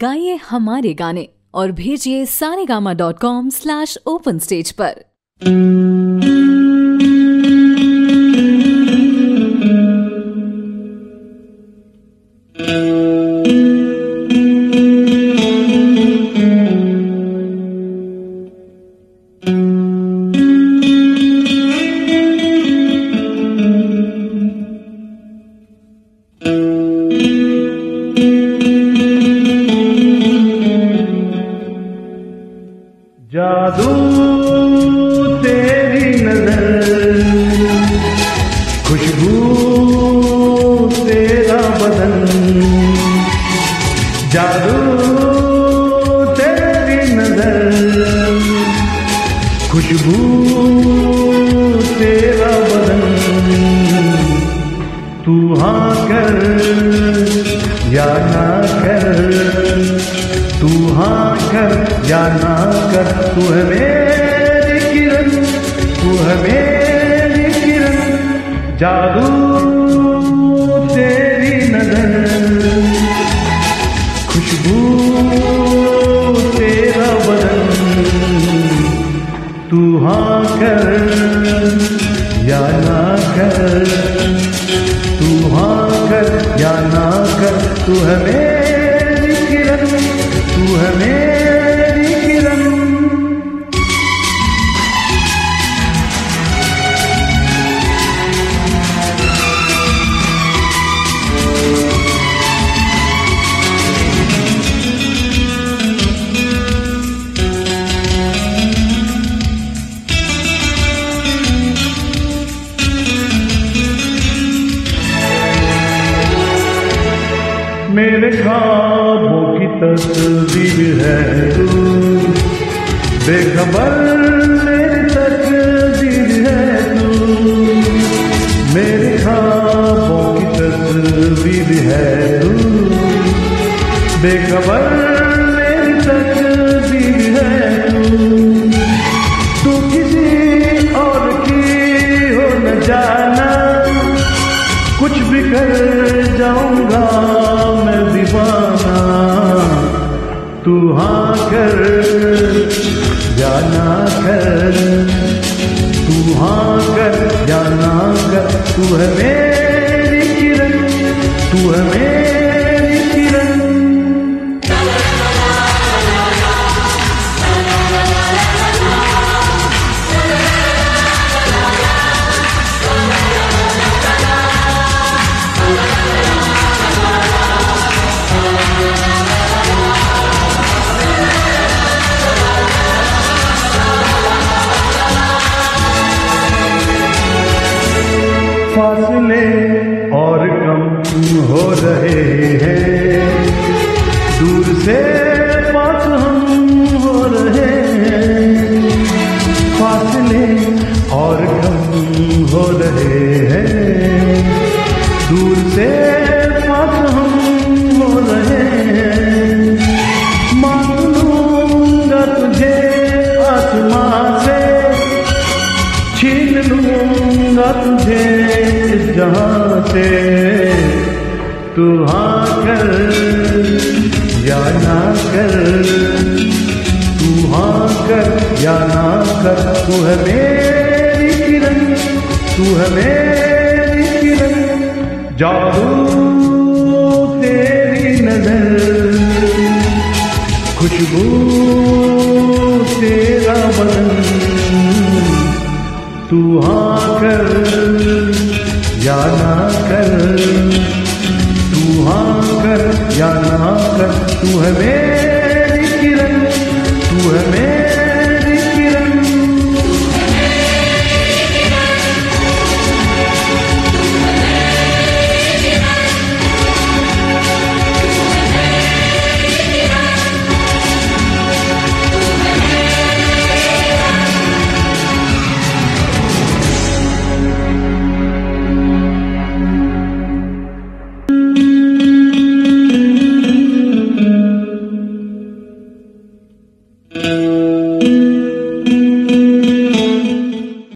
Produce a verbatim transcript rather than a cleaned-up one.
गाइए हमारे गाने और भेजिए Saregama dot com slash open stage पर। जादू तेरी नजर, खुशबू तेरा बदन, जादू तेरी नजर, खुशबू तेरा बदन, तू हाँ कर या ना कर, तू हाँ कर या ना कर, तू है मेरी किरण, तू है मेरी किरण, जादू तेरी नजर, खुशबू तेरा बदन, तू हाँ कर या ना कर, तू हाँ कर या ना कर, तू है मेरी किरण, तू है मेरी किरण। मेरे ख्वाबों की तस्वीर है तू, बेखबर मेरी तकदीर है तू, मेरे ख्वाबों की तस्वीर है तू, बेखबर मेरी तकदीर है तू, तू किसी और की हो न जाना, कुछ भी कर जाऊंगा मैं दीवाना, तू हाँ कर या ना कर, तू हाँ कर या ना कर, तू है मेरी किरण, तू है मेरी किरण। फासले और कम हो रहे हैं, दूर से पास हम हो रहे हैं, फासले और कम हो रहे हैं, दूर से पास हम हो रहे हैं, मान लूंगा तुझे आसमां से, छीन लूंगा तुझे जहाँ से, तू हाँ कर या ना कर, तू हाँ कर या ना कर, तू है मेरी किरण, तू है मेरी किरण, जादू तेरी नजर, खुशबू तेरा बदन, तू हाँ कर या ना कर, तू हाँ कर या ना कर, तू है मेरी